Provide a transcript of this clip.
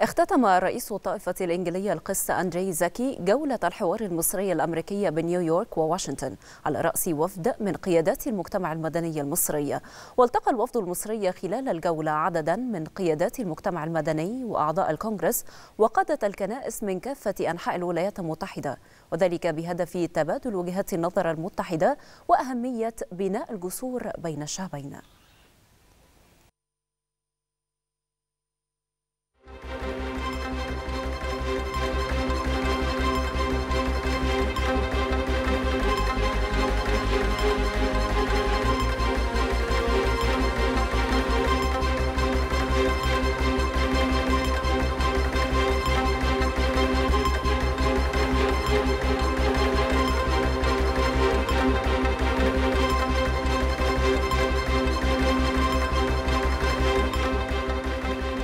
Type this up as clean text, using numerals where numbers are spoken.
اختتم رئيس الطائفة الإنجيلية القس أندريه زكي جولة الحوار المصرية الأمريكية بنيويورك وواشنطن على رأس وفد من قيادات المجتمع المدني المصري. والتقى الوفد المصري خلال الجولة عددا من قيادات المجتمع المدني وأعضاء الكونغرس وقادة الكنائس من كافة أنحاء الولايات المتحدة، وذلك بهدف تبادل وجهات النظر المتحدة وأهمية بناء الجسور بين الشعبين.